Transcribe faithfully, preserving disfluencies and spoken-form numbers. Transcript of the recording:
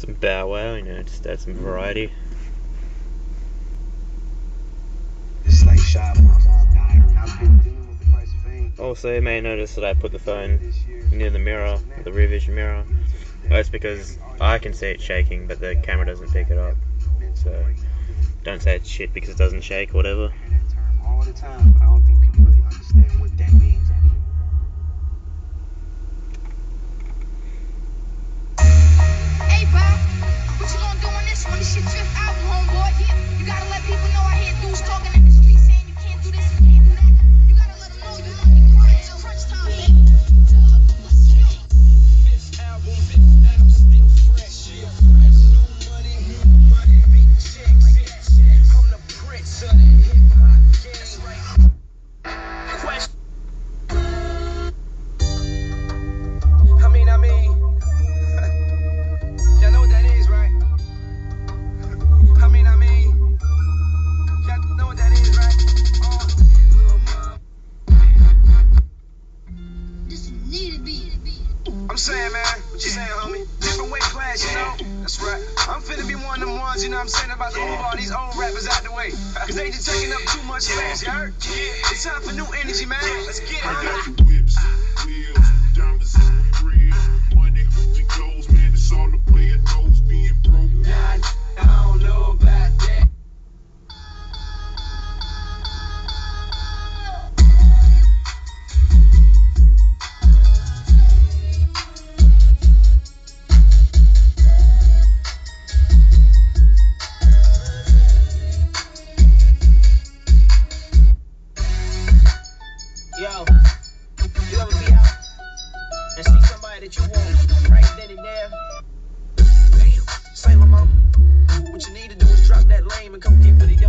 some bow wow, you know, just add some variety. Also, you may notice that I put the phone near the mirror, the rear vision mirror. That's because I can see it shaking, but the camera doesn't pick it up. So, don't say it's shit because it doesn't shake or whatever. All the time, I don't think people really understand what that means. Hey, Bob, what you gonna do on this one? This shit just out, homeboy. You gotta let people know I hear dudes talking in the street saying you can't do this, you can't do that. You gotta let them know you want to crunch. It's crunch time, baby. Let's go. This album, this album, still fresh. Still fresh. No money, no money, big checks. I'm the prince of the hip hop. What you need to do is drop that lame and come get with it.